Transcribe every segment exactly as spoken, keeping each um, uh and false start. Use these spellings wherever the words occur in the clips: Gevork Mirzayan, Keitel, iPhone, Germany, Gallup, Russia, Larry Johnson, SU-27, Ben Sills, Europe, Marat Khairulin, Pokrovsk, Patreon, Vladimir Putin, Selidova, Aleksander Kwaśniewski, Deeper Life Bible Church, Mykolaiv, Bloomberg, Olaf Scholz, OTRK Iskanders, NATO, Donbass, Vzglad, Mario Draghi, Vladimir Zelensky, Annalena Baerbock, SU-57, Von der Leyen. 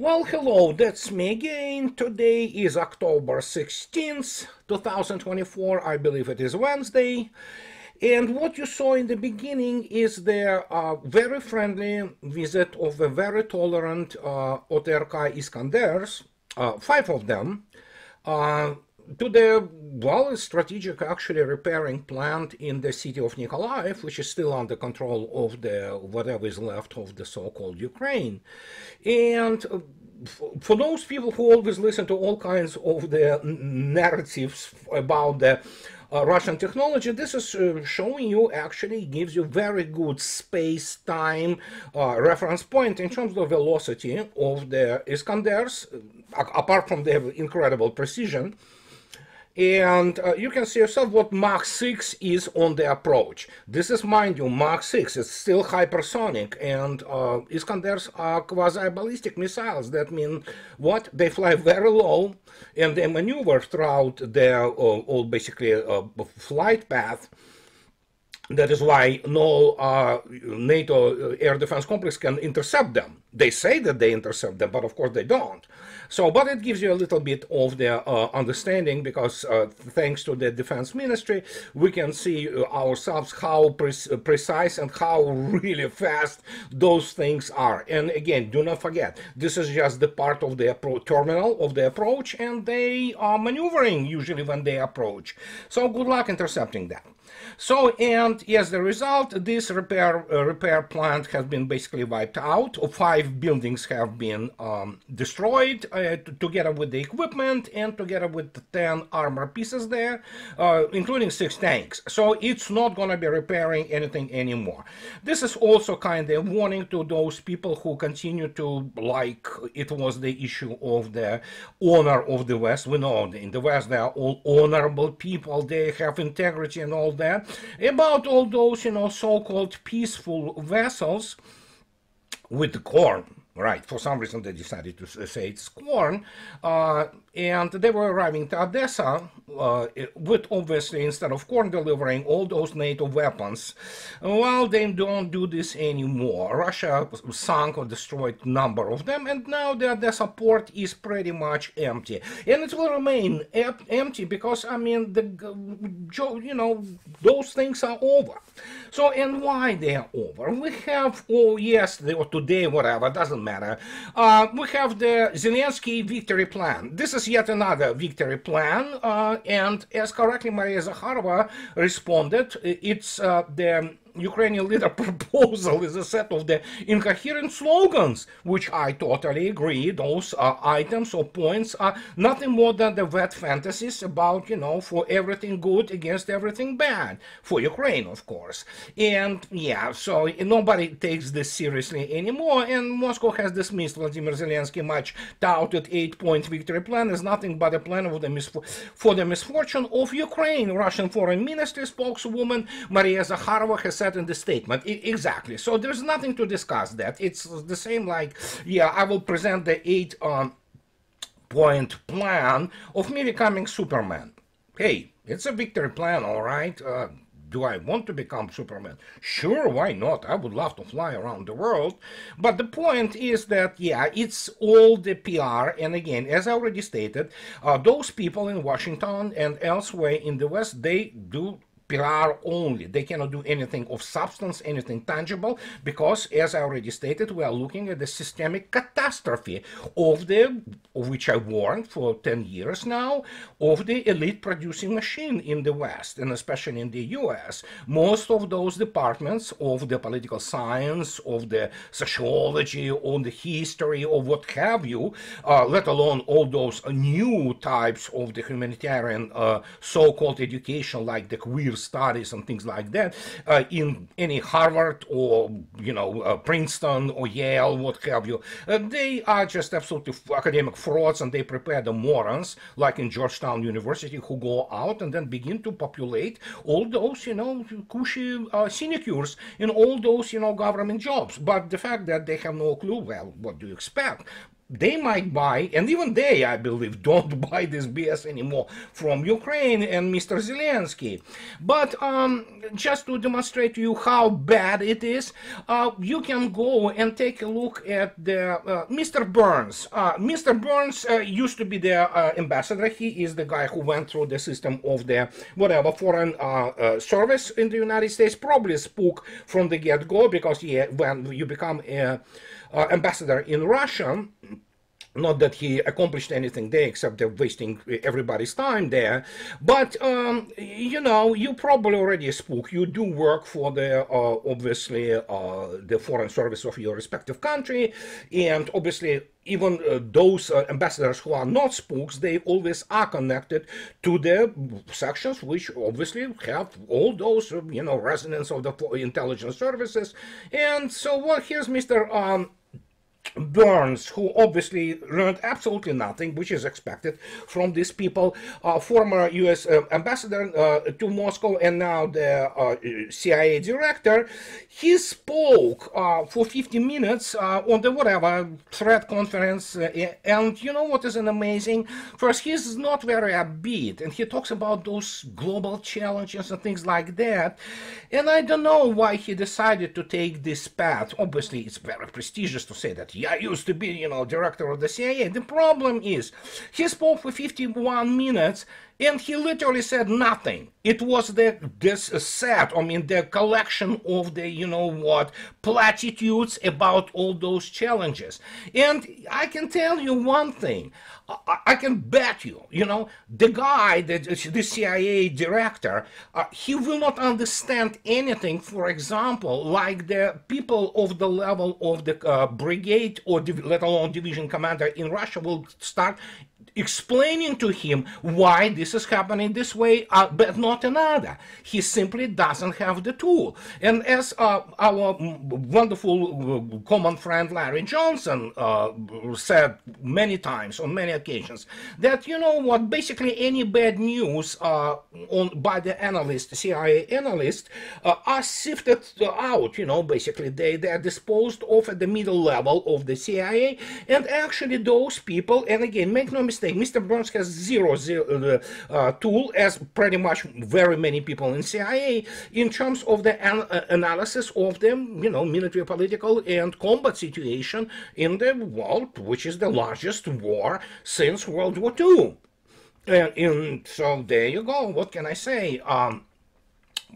Well, hello, that's me again. Today is October sixteenth, two thousand twenty-four. I believe it is Wednesday. And what you saw in the beginning is the uh, very friendly visit of a very tolerant uh, O T R K Iskanders, uh, five of them, uh, to the, well, strategic actually repairing plant in the city of Mykolaiv, which is still under control of the whatever is left of the so-called Ukraine. And for those people who always listen to all kinds of the narratives about the uh, Russian technology, this is uh, showing you, actually gives you very good space-time uh, reference point in terms of velocity of the Iskanders, apart from their incredible precision. And uh, you can see yourself what Mach six is on the approach. This is, mind you, Mach six. It's still hypersonic, and uh, Iskanders are quasi-ballistic missiles. That means what? They fly very low, and they maneuver throughout their uh, all basically uh, flight path. That is why no uh, NATO air defense complex can intercept them. They say that they intercept them, but of course they don't. So, but it gives you a little bit of the uh, understanding, because uh, thanks to the defense ministry, we can see ourselves how pre precise and how really fast those things are. And again, do not forget, this is just the part of the terminal of the approach, and they are maneuvering usually when they approach. So good luck intercepting that. So, and yes, the result, this repair uh, repair plant has been basically wiped out. Five buildings have been um, destroyed uh, together with the equipment and together with the ten armor pieces there, uh, including six tanks. So it's not going to be repairing anything anymore. This is also kind of a warning to those people who continue to, like it was the issue of the honor of the West. We know in the West they are all honorable people, they have integrity and all that. About all those, you know, so-called peaceful vessels with corn, right? For some reason they decided to say it's corn, uh, and they were arriving to Odessa uh, with, obviously, instead of corn, delivering all those NATO weapons. Well, they don't do this anymore. Russia sunk or destroyed a number of them, and now the Odessa port is pretty much empty, and it will remain empty because, I mean, the, you know, those things are over. So, and why they are over? We have, oh yes, or today, whatever, doesn't matter. Uh, we have the Zelensky victory plan. This is yet another victory plan, uh, and as correctly Maria Zakharova responded, it's uh, the Ukrainian leader proposal is a set of the incoherent slogans, which I totally agree. Those uh, items or points are nothing more than the wet fantasies about, you know, for everything good against everything bad, for Ukraine, of course. And yeah, so nobody takes this seriously anymore, and Moscow has dismissed Vladimir Zelensky's much touted eight-point victory plan as nothing but a plan of the for the misfortune of Ukraine. Russian Foreign Ministry spokeswoman Maria Zakharova has said in the statement, I exactly. So there's nothing to discuss that. It's the same like, yeah, I will present the eight um, point plan of me becoming Superman. Hey, it's a victory plan, all right? Uh, do I want to become Superman? Sure, why not? I would love to fly around the world. But the point is that, yeah, it's all the P R. And again, as I already stated, uh, those people in Washington and elsewhere in the West, they do P R only. They cannot do anything of substance, anything tangible, because, as I already stated, we are looking at the systemic catastrophe of the, of which I warned for ten years now, of the elite producing machine in the West, and especially in the U S. Most of those departments of the political science, of the sociology, of the history, or what have you, uh, let alone all those new types of the humanitarian uh, so-called education, like the queer studies and things like that, uh, in any Harvard or, you know, uh, Princeton or Yale, what have you. Uh, they are just absolutely academic frauds, and they prepare the morons, like in Georgetown University, who go out and then begin to populate all those, you know, cushy uh, sinecures in all those, you know, government jobs. But the fact that they have no clue, well, what do you expect? they might buy, and even they, I believe, don't buy this B S anymore from Ukraine and Mister Zelensky. But um, just to demonstrate to you how bad it is, uh, you can go and take a look at the uh, Mister Burns. Uh, Mister Burns uh, used to be the uh, ambassador. He is the guy who went through the system of the whatever foreign uh, uh, service in the United States. Probably spoke from the get-go, because yeah, when you become a Uh, ambassador in Russia, not that he accomplished anything there except wasting everybody's time there, but um, you know, you probably already spoke. You do work for the uh, obviously uh, the foreign service of your respective country, and obviously even uh, those uh, ambassadors who are not spooks, they always are connected to the sections which obviously have all those, uh, you know, resonance of the intelligence services. And so, well, here's Mister Um, Burns, who obviously learned absolutely nothing, which is expected from these people, uh, former U S uh, ambassador uh, to Moscow and now the uh, C I A director. He spoke uh, for fifty minutes uh, on the whatever threat conference, uh, and you know what is an amazing? First, he's not very upbeat, and he talks about those global challenges and things like that, and I don't know why he decided to take this path. Obviously, it's very prestigious to say that. I used to be, you know, director of the C I A. The problem is, he spoke for fifty-one minutes and he literally said nothing. It was the, this set, I mean, the collection of the, you know what, platitudes about all those challenges. And I can tell you one thing. I, I can bet you, you know, the guy, the, the C I A director, uh, he will not understand anything, for example, like the people of the level of the uh, brigade or let alone division commander in Russia will start explaining to him why this is happening this way, uh, but not another. He simply doesn't have the tool. And as uh, our wonderful common friend Larry Johnson uh, said many times, on many occasions, that, you know what, basically any bad news uh, on, by the analyst, C I A analyst, uh, are sifted out, you know, basically they, they are disposed of at the middle level of the C I A, and actually those people, and again, make no mistake, Mister Burns has zero, zero uh, tool, as pretty much very many people in C I A, in terms of the an analysis of the, you know, military, political, and combat situation in the world, which is the largest war since World War Two. And, and so there you go. What can I say? Um,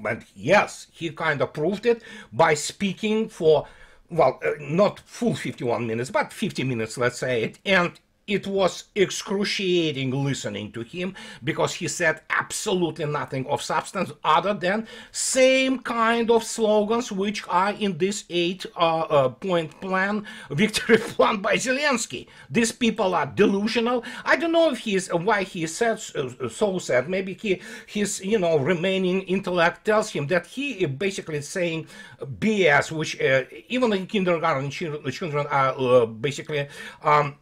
but yes, he kind of proved it by speaking for, well, uh, not full fifty-one minutes, but fifty minutes, let's say it, and it was excruciating listening to him, because he said absolutely nothing of substance other than same kind of slogans which are in this eight-point uh, uh, plan, victory plan by Zelensky. These people are delusional. I don't know if he is, why he said uh, so said. Maybe he, his, you know, remaining intellect tells him that he basically saying B S, which uh, even in kindergarten children are uh, basically Um,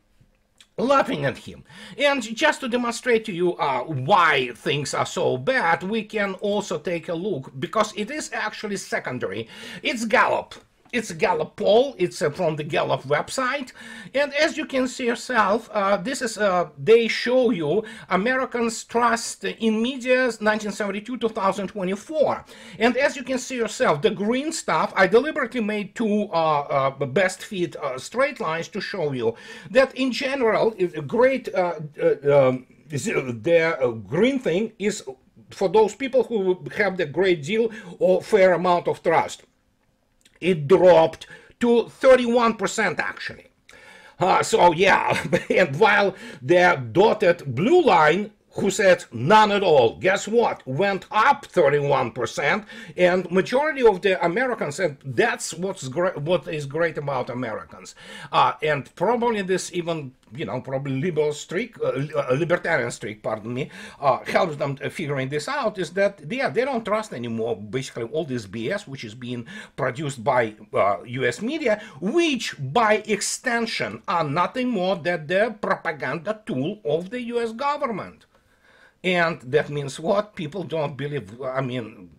laughing at him. And just to demonstrate to you uh, why things are so bad, we can also take a look, because it is actually secondary. It's Gallup. It's a Gallup poll. It's uh, from the Gallup website. And as you can see yourself, uh, this is, uh, they show you Americans' trust in media nineteen seventy-two to twenty twenty-four. And as you can see yourself, the green stuff, I deliberately made two uh, uh, best fit uh, straight lines to show you that in general, if a great, uh, uh, um, the uh, green thing is for those people who have the great deal or fair amount of trust. It dropped to thirty-one percent actually. Uh, so yeah, and while their dotted blue line, who said none at all, guess what, went up thirty-one percent, and majority of the Americans said that's what's great, what is great about Americans. Uh, and probably this even, you know, probably liberal streak, uh, libertarian streak, pardon me, uh, helps them figuring this out, is that, yeah, they don't trust anymore basically all this B S which is being produced by uh, U S media, which by extension are nothing more than the propaganda tool of the U S government. And that means what? People don't believe, I mean,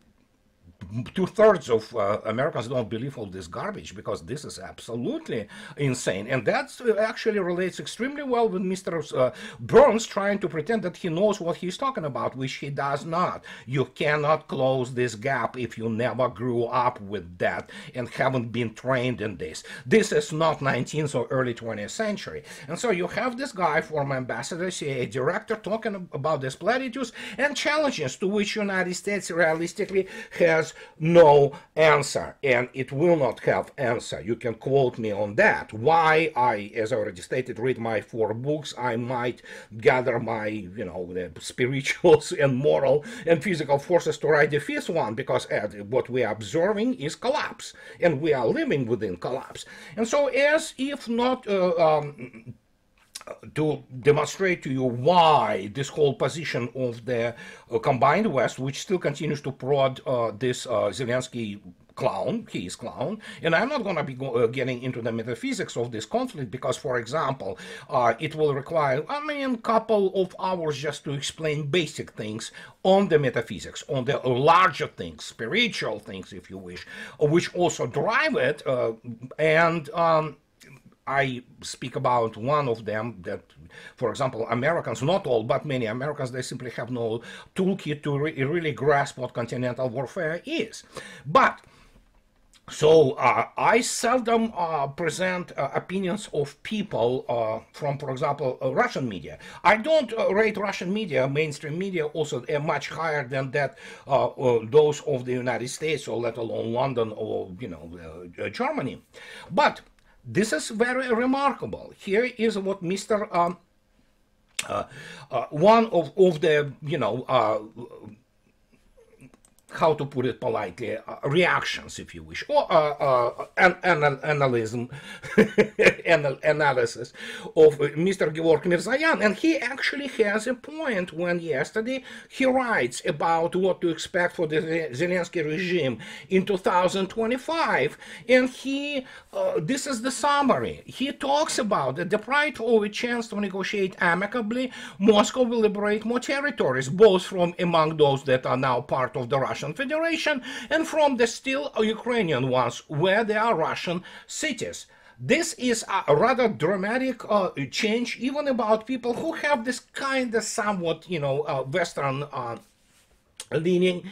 two-thirds of uh, Americans don't believe all this garbage, because this is absolutely insane. And that actually relates extremely well with Mister Uh, Burns trying to pretend that he knows what he's talking about, which he does not. You cannot close this gap if you never grew up with that and haven't been trained in this. This is not nineteenth or early twentieth century. And so you have this guy, former ambassador, C I A director, talking about these platitudes and challenges to which United States realistically has no answer, and it will not have answer. You can quote me on that. Why I, as I already stated, read my four books, I might gather my, you know, the spirituals and moral and physical forces to write the fifth one, because what we are observing is collapse, and we are living within collapse. And so, as if not uh, um, to demonstrate to you why this whole position of the uh, combined West, which still continues to prod uh, this uh, Zelensky clown, he is clown, and I'm not going to be go uh, getting into the metaphysics of this conflict, because, for example, uh, it will require, I mean, a couple of hours just to explain basic things on the metaphysics, on the larger things, spiritual things, if you wish, which also drive it, uh, and um, I speak about one of them that, for example, Americans, not all, but many Americans, they simply have no toolkit to re really grasp what continental warfare is. But so uh, I seldom uh, present uh, opinions of people uh, from, for example, uh, Russian media. I don't uh, rate Russian media, mainstream media, also uh, much higher than that uh, uh, those of the United States, or let alone London, or, you know, uh, Germany. But this is very remarkable. Here is what Mister Um, uh, uh, one of, of the, you know, uh, how to put it politely, uh, reactions, if you wish, or uh, uh, an, an, analysm, an, analysis of Mister Gevork Mirzayan. And he actually has a point when yesterday he writes about what to expect for the Zelensky regime in two thousand twenty-five. And he, uh, this is the summary. He talks about that deprived of a chance to negotiate amicably, Moscow will liberate more territories, both from among those that are now part of the Russian Federation and from the still Ukrainian ones where there are Russian cities. This is a rather dramatic uh, change, even about people who have this kind of somewhat, you know, uh, Western uh, leaning.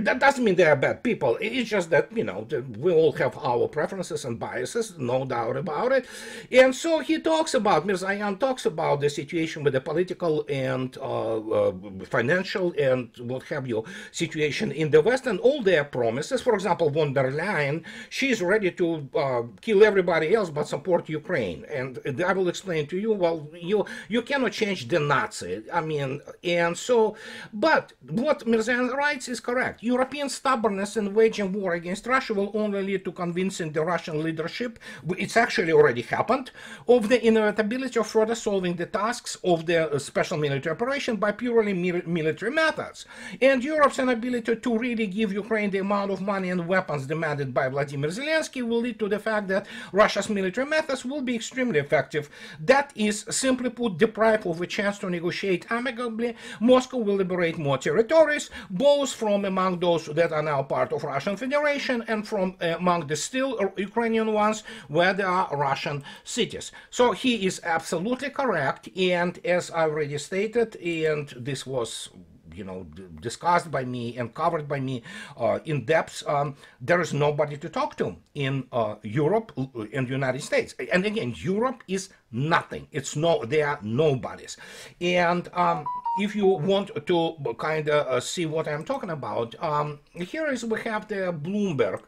That doesn't mean they are bad people. It's just that, you know, we all have our preferences and biases, no doubt about it. And so he talks about, Mirzayan talks about the situation with the political and uh, uh, financial and what have you situation in the West, and all their promises. For example, Von der Leyen, she's ready to uh, kill everybody else but support Ukraine. And I will explain to you, well, you, you cannot change the Nazi. I mean, and so, but what Mirzayan writes is correct. European stubbornness in waging war against Russia will only lead to convincing the Russian leadership, it's actually already happened, of the inevitability of further solving the tasks of the special military operation by purely military methods. And Europe's inability to really give Ukraine the amount of money and weapons demanded by Vladimir Zelensky will lead to the fact that Russia's military methods will be extremely effective. That is, simply put, deprived of a chance to negotiate amicably, Moscow will liberate more territories, both from among those that are now part of Russian Federation and from among the still Ukrainian ones where there are Russian cities. So he is absolutely correct, and as I already stated, and this was, you know, discussed by me and covered by me uh, in depth, um, there is nobody to talk to in uh, Europe and United States. And again, Europe is nothing. It's no, they are nobodies. And um, if you want to kind of uh, see what I'm talking about, um, here is we have the Bloomberg.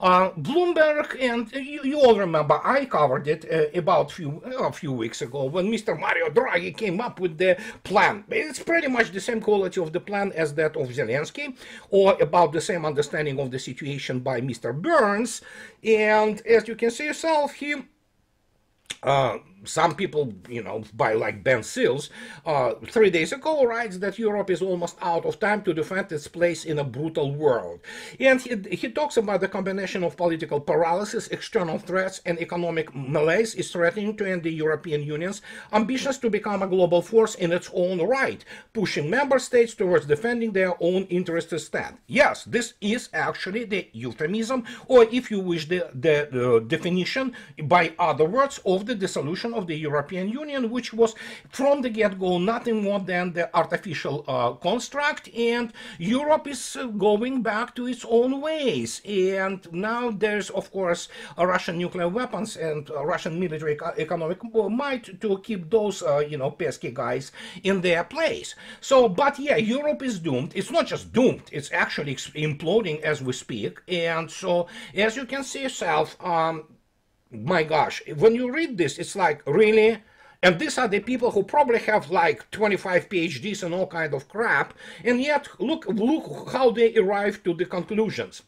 Uh, Bloomberg, and you, you all remember, I covered it uh, about few, uh, a few weeks ago when Mister Mario Draghi came up with the plan. It's pretty much the same quality of the plan as that of Zelensky, or about the same understanding of the situation by Mister Burns. And as you can see yourself, he Uh, some people, you know, by like Ben Sills, uh, three days ago, writes that Europe is almost out of time to defend its place in a brutal world. And he, he talks about the combination of political paralysis, external threats, and economic malaise is threatening to end the European Union's ambitions to become a global force in its own right, pushing member states towards defending their own interests instead. Yes, this is actually the euphemism, or if you wish, the, the uh, definition, by other words, of the dissolution of the European Union, which was from the get-go nothing more than the artificial uh, construct, and Europe is uh, going back to its own ways. And now there's, of course, uh, Russian nuclear weapons and uh, Russian military eco economic might to keep those, uh, you know, pesky guys in their place. So, but yeah, Europe is doomed. It's not just doomed, it's actually imploding as we speak. And so, as you can see yourself, um, my gosh, when you read this, it's like, really? And these are the people who probably have like twenty-five PhDs and all kind of crap, and yet look, look how they arrive to the conclusions.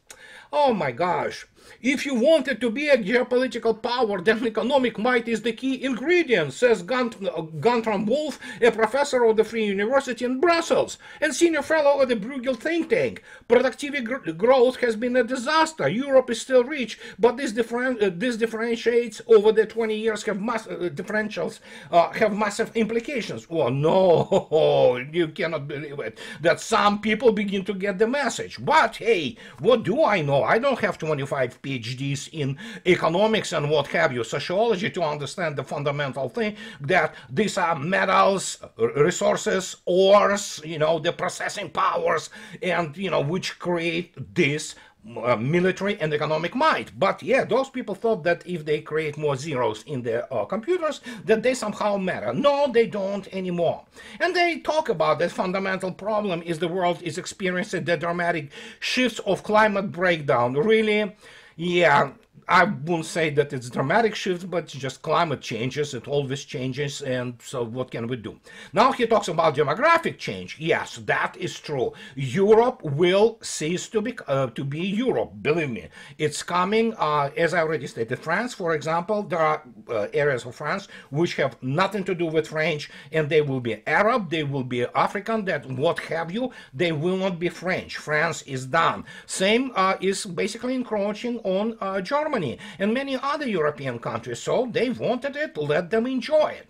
Oh my gosh. If you wanted to be a geopolitical power, then economic might is the key ingredient, says Gunt, Guntram Wolf, a professor of the Free University in Brussels and senior fellow at the Bruegel think tank. Productivity gr growth has been a disaster. Europe is still rich, but this, differen uh, this differentiates over the twenty years have mass uh, differentials uh, have massive implications. Well, no, you cannot believe it, that some people begin to get the message. But hey, what do I know? I don't have twenty-five PhDs in economics and what have you, sociology, to understand the fundamental thing that these are metals, resources, ores, you know, the processing powers, and you know, which create this Uh, military and economic might. But yeah, those people thought that if they create more zeros in their uh, computers, that they somehow matter. No, they don't anymore. And they talk about that fundamental problem is the world is experiencing the dramatic shifts of climate breakdown. Really? Yeah, I won't say that it's dramatic shifts, but just climate changes, it always changes, and so what can we do? Now he talks about demographic change. Yes, that is true. Europe will cease to be, uh, to be Europe, believe me. It's coming, uh, as I already stated, France, for example, there are uh, areas of France which have nothing to do with French, and they will be Arab, they will be African, that what have you, they will not be French. France is done. Same uh, is basically encroaching on uh, Germany and many other European countries, so they wanted it, let them enjoy it.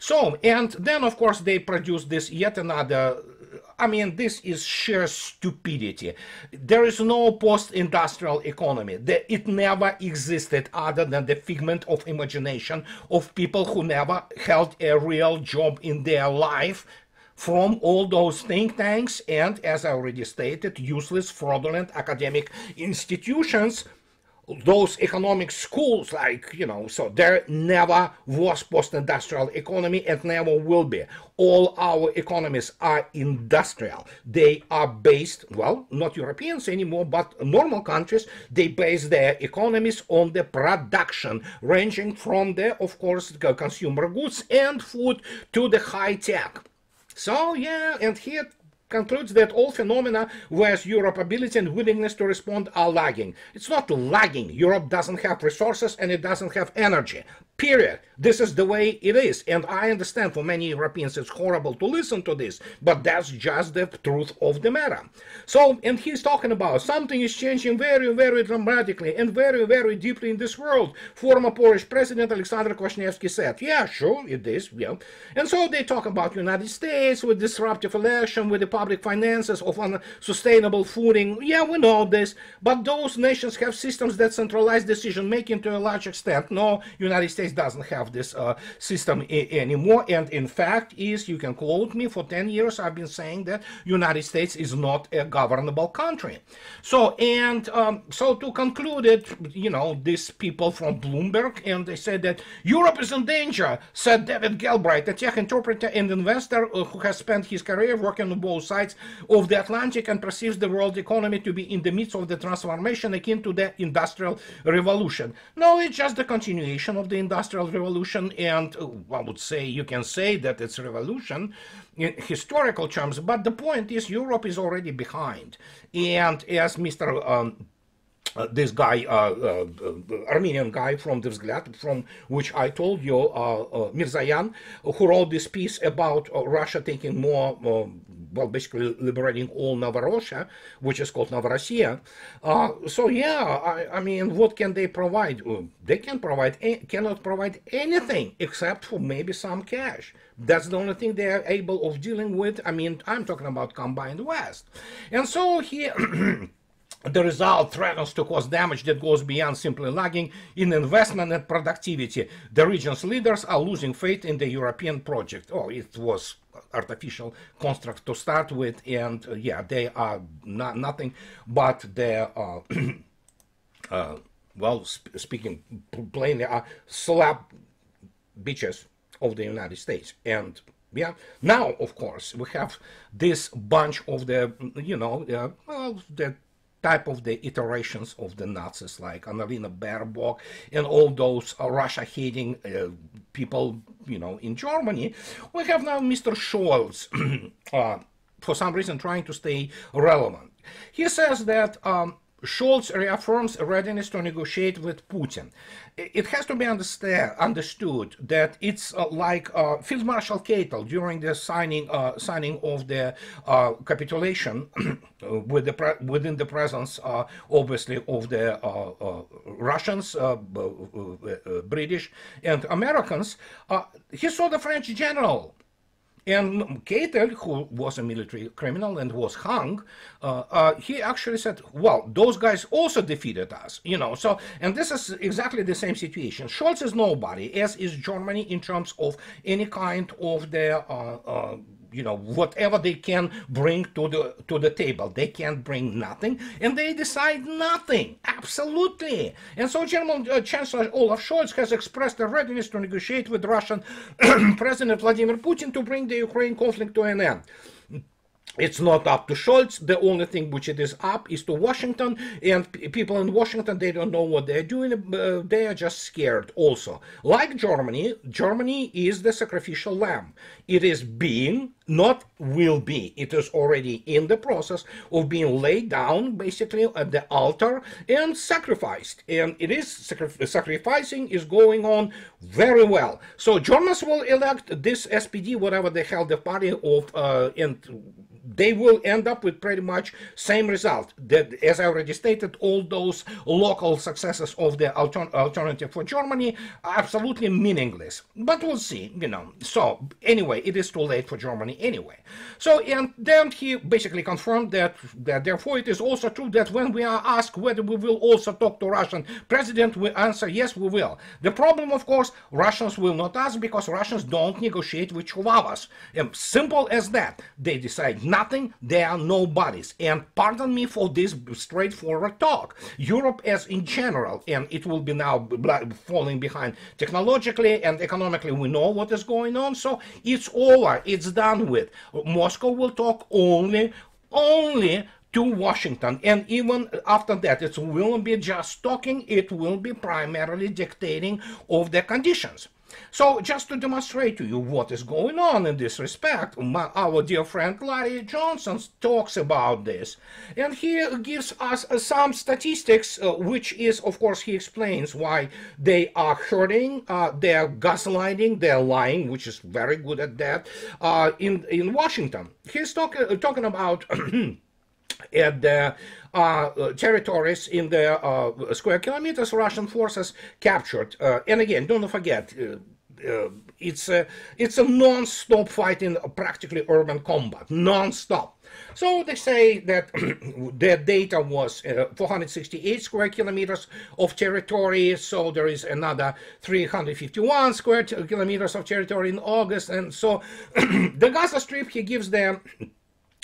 So, and then of course they produced this yet another, I mean, this is sheer stupidity. There is no post-industrial economy. The, it never existed other than the figment of imagination of people who never held a real job in their life, from all those think tanks and, as I already stated, useless, fraudulent academic institutions, those economic schools, like, you know, so there never was post-industrial economy and never will be. All our economies are industrial. They are based, well, not Europeans anymore, but normal countries, they base their economies on the production, ranging from the, of course, consumer goods and food to the high tech. So, yeah, and here concludes that all phenomena where Europe's ability and willingness to respond are lagging. It's not lagging. Europe doesn't have resources and it doesn't have energy. Period. This is the way it is. And I understand for many Europeans it's horrible to listen to this, but that's just the truth of the matter. So, and he's talking about something is changing very, very dramatically and very, very deeply in this world, former Polish President Aleksander Kwaśniewski said. Yeah, sure, it is. Yeah. And so they talk about United States with disruptive election, with the public finances of unsustainable footing. Yeah, we know this, but those nations have systems that centralize decision-making to a large extent. No, United States doesn't have this uh, system anymore, and in fact is, you can quote me, for ten years I've been saying that United States is not a governable country. So, and um, so to conclude it, you know, these people from Bloomberg, and they said that Europe is in danger, said David Galbraith, a tech interpreter and investor uh, who has spent his career working on both sides of the Atlantic and perceives the world economy to be in the midst of the transformation akin to the Industrial Revolution. No, it's just the continuation of the Industrial Revolution, and uh, I would say you can say that it's revolution in historical terms, but the point is Europe is already behind. And as Mister Um, uh, this guy, uh, uh, uh, Armenian guy from the Vzglad, from which I told you, uh, uh, Mirzayan, who wrote this piece about uh, Russia taking more, uh, well, basically liberating all Novorossiya, which is called Novorossiya. Uh, so yeah, I, I mean, what can they provide? Uh, they can provide, cannot provide anything except for maybe some cash. That's the only thing they are able of dealing with. I mean, I'm talking about combined West. And so here, the result threatens to cause damage that goes beyond simply lagging in investment and productivity. The region's leaders are losing faith in the European project. Oh, it was artificial construct to start with, and uh, yeah, they are not, nothing but their uh, uh, well, sp speaking plainly, are slap bitches of the United States. And yeah, now of course we have this bunch of the, you know, uh, well, the type of the iterations of the Nazis, like Annalena Baerbock and all those uh, Russia-hating uh, people, you know, in Germany. We have now Mister Scholz, uh, for some reason, trying to stay relevant. He says that um, Scholz reaffirms readiness to negotiate with Putin. It has to be understand, understood that it's uh, like uh, Field Marshal Keitel during the signing uh, signing of the uh, capitulation with the pre within the presence, uh, obviously, of the uh, uh, Russians, uh, uh, British, and Americans. Uh, he saw the French general. And Keitel, who was a military criminal and was hung, uh, uh, he actually said, well, those guys also defeated us, you know. So, and this is exactly the same situation. Scholz is nobody, as is Germany, in terms of any kind of their, uh, uh, you know, whatever they can bring to the, to the table. They can't bring nothing, and they decide nothing, absolutely. And so German uh, Chancellor Olaf Scholz has expressed a readiness to negotiate with Russian President Vladimir Putin to bring the Ukraine conflict to an end. It's not up to Scholz. The only thing which it is up is to Washington, and people in Washington, they don't know what they're doing. Uh, they are just scared also. Like Germany, Germany is the sacrificial lamb. It is being, not will be, it is already in the process of being laid down, basically, at the altar and sacrificed. And it is, sacri sacrificing is going on very well. So Germans will elect this S P D, whatever the hell the party of, uh, and they will end up with pretty much same result. That, as I already stated, all those local successes of the alter alternative for Germany are absolutely meaningless. But we'll see, you know. So anyway, it is too late for Germany anyway. So, and then he basically confirmed that, that therefore it is also true that when we are asked whether we will also talk to Russian president, we answer yes, we will. The problem, of course, Russians will not ask, because Russians don't negotiate with chihuahuas. And simple as that. They decide nothing, they are nobodies. And pardon me for this straightforward talk. Europe as in general, and it will be now falling behind technologically and economically. We know what is going on, so it's over. It's done with. Moscow will talk only, only to Washington, and even after that, it will be just talking. It will be primarily dictating of the conditions. So, just to demonstrate to you what is going on in this respect, my, our dear friend Larry Johnson talks about this, and he gives us uh, some statistics, uh, which is, of course, he explains why they are hurting, uh, they are gaslighting, they are lying, which is very good at that, uh, in, in Washington. He's talk, uh, talking about at the Uh, territories in the uh, square kilometers Russian forces captured. Uh, and again, don't forget, uh, uh, it's a, it's a non-stop fight in practically urban combat, non-stop. So they say that their data was uh, four hundred sixty-eight square kilometers of territory, so there is another three hundred fifty-one square kilometers of territory in August, and so the Gaza Strip, he gives them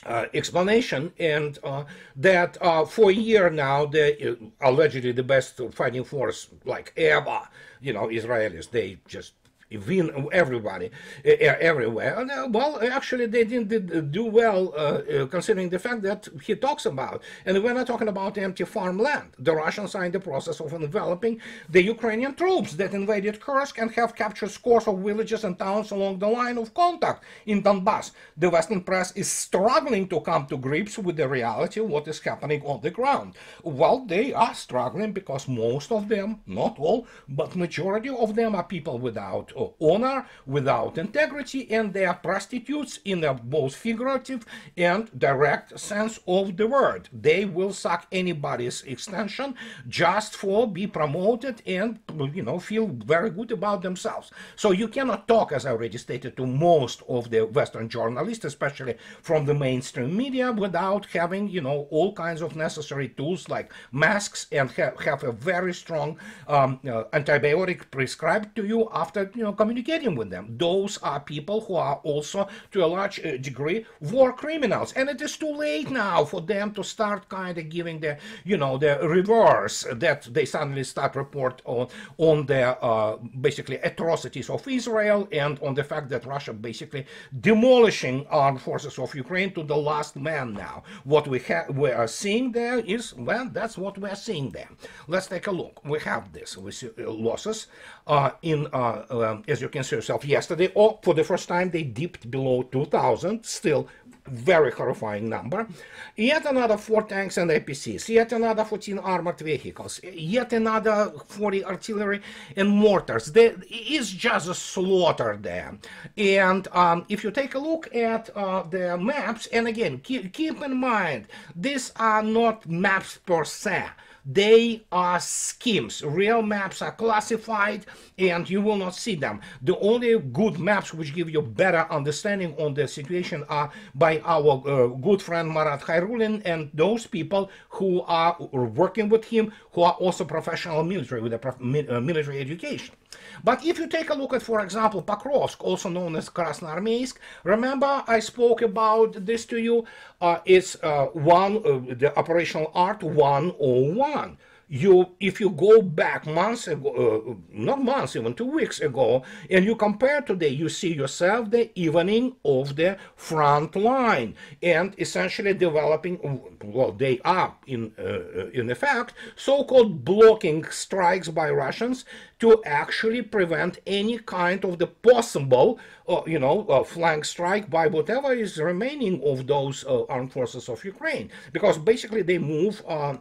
Uh, explanation, and uh, that uh, for a year now, the uh, allegedly the best fighting force like ever, you know, Israelis, they just win everybody, uh, everywhere. And, uh, well, actually, they didn't do well, uh, uh, considering the fact that he talks about, and we're not talking about empty farmland. The Russians are in the process of enveloping the Ukrainian troops that invaded Kursk and have captured scores of villages and towns along the line of contact in Donbass. The Western press is struggling to come to grips with the reality of what is happening on the ground. Well, they are struggling because most of them, not all, but majority of them are people without uh, honor, without integrity, and they are prostitutes in a both figurative and direct sense of the word. They will suck anybody's extension just for be promoted and, you know, feel very good about themselves. So you cannot talk, as I already stated, to most of the Western journalists, especially from the mainstream media, without having, you know, all kinds of necessary tools like masks and ha have a very strong um, uh, antibiotic prescribed to you after, you know, communicating with them. Those are people who are also, to a large degree, war criminals, and it is too late now for them to start kind of giving the, you know, the reverse that they suddenly start report on on the uh, basically atrocities of Israel and on the fact that Russia basically demolishing armed forces of Ukraine to the last man now. What we have, we are seeing there is, well, that's what we are seeing there. Let's take a look. We have this. We see losses uh, in, uh, um, as you can see yourself, yesterday, or for the first time they dipped below two thousand, still very horrifying number. Yet another four tanks and A P Cs, yet another fourteen armored vehicles, yet another forty artillery and mortars. There is just a slaughter there. And um, if you take a look at uh, the maps, and again, keep, keep in mind, these are not maps per se. They are schemes. Real maps are classified and you will not see them. The only good maps which give you better understanding on the situation are by our uh, good friend Marat Khairulin and those people who are working with him, who are also professional military with a prof mi uh, military education. But if you take a look at, for example, Pokrovsk, also known as Krasnoarmeysk, remember I spoke about this to you, uh, it's uh, one, uh, the operational art one oh one. You, if you go back months ago, uh, not months, even two weeks ago, and you compare today, you see yourself the evening of the front line and essentially developing, well, they are in, uh, in effect, so-called blocking strikes by Russians to actually prevent any kind of the possible, uh, you know, uh, flank strike by whatever is remaining of those uh, armed forces of Ukraine. Because basically they move uh,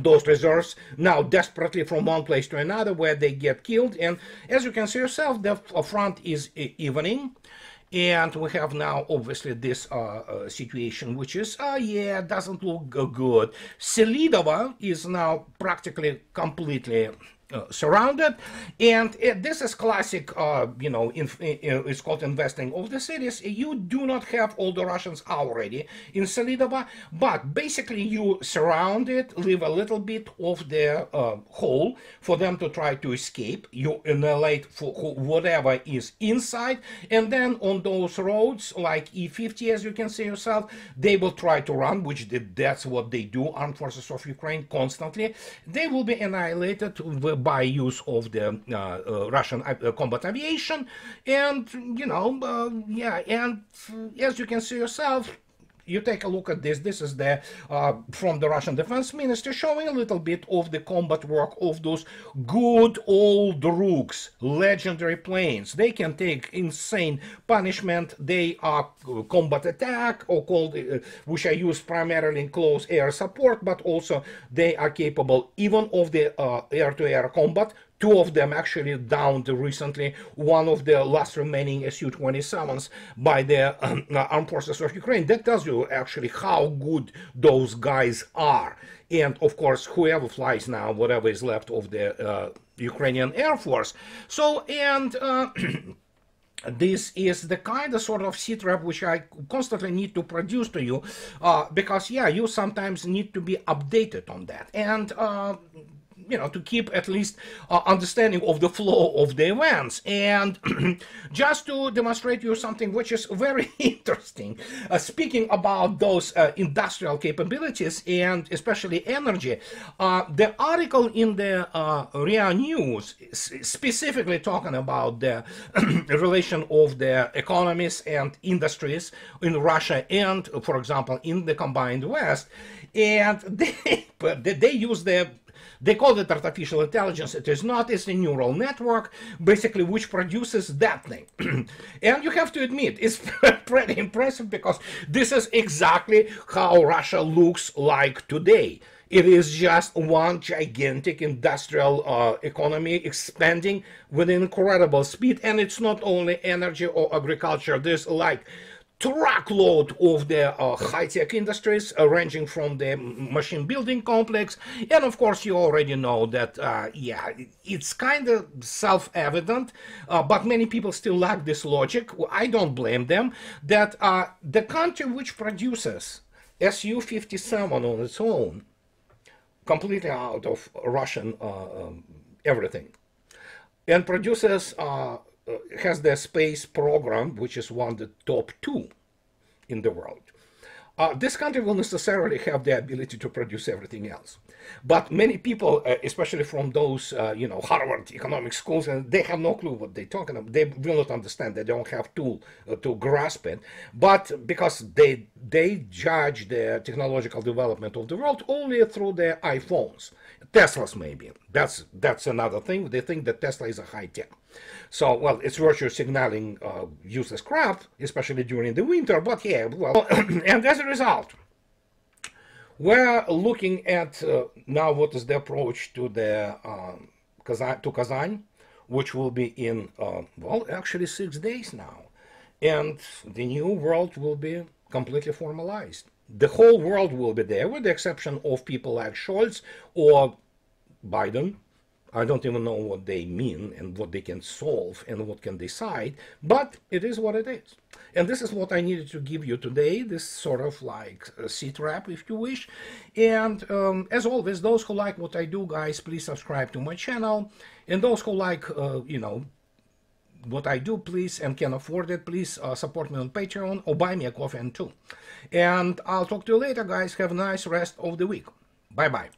those reserves now desperately from one place to another where they get killed. And as you can see yourself, the front is evening. And we have now obviously this uh, uh, situation, which is, uh, yeah, doesn't look good. Selidova is now practically completely Uh, surrounded, and uh, this is classic, uh, you know, in, in, it's called investing of the cities. You do not have all the Russians already in Selidova, but basically you surround it, leave a little bit of the uh, hole for them to try to escape. You annihilate for whatever is inside, and then on those roads, like E fifty, as you can see yourself, they will try to run, which they, that's what they do, armed forces of Ukraine constantly. They will be annihilated with by use of the uh, uh, Russian uh, combat aviation, and, you know, uh, yeah, and as you can see yourself, you take a look at this. This is the uh, from the Russian Defense Ministry, showing a little bit of the combat work of those good old Ruks, legendary planes. They can take insane punishment. They are combat attack, or called, uh, which are used primarily in close air support, but also they are capable even of the air-to-air uh, -air combat. Two of them actually downed recently, one of the last remaining S U twenty-sevens by the um, armed forces of Ukraine. That tells you actually how good those guys are. And of course, whoever flies now, whatever is left of the uh, Ukrainian Air Force. So, and... Uh, this is the kind of sort of C-trap which I constantly need to produce to you, uh, because, yeah, you sometimes need to be updated on that. And... Uh, you know, to keep at least uh, understanding of the flow of the events. And just to demonstrate you something which is very interesting, uh, speaking about those uh, industrial capabilities and especially energy, uh, the article in the uh, R I A News specifically talking about the relation of the economies and industries in Russia and, for example, in the combined West, and they, they use the, they call it artificial intelligence. It is not, it's a neural network, basically, which produces that thing. And you have to admit, it's pretty impressive, because this is exactly how Russia looks like today. It is just one gigantic industrial uh, economy expanding with incredible speed. And it's not only energy or agriculture. There's like truckload of the uh, high-tech industries, uh, ranging from the machine building complex. And of course, you already know that, uh, yeah, it's kind of self-evident, uh, but many people still lack this logic. I don't blame them, that uh, the country which produces S U fifty-seven on its own, completely out of Russian uh, um, everything, and produces uh, Uh, has their space program, which is one of the top two in the world. Uh, this country will necessarily have the ability to produce everything else. But many people, uh, especially from those, uh, you know, Harvard economic schools, and they have no clue what they're talking about. They will not understand. They don't have tool uh, to grasp it. But because they, they judge the technological development of the world only through their iPhones. Teslas, maybe. That's, that's another thing. They think that Tesla is a high tech. So, well, it's virtue signaling uh, useless crap, especially during the winter. But yeah, well, and as a result, we're looking at uh, now what is the approach to the um, Kazan, to Kazan, which will be in uh, well, actually six days now, and the new world will be completely formalized. The whole world will be there, with the exception of people like Scholz or Biden. I don't even know what they mean and what they can solve and what can decide, but it is what it is. And this is what I needed to give you today, this sort of like a seat wrap, if you wish. And um, as always, those who like what I do, guys, please subscribe to my channel. And those who like, uh, you know, what I do, please, and can afford it, please uh, support me on Patreon or buy me a coffee and two. And I'll talk to you later, guys. Have a nice rest of the week. Bye-bye.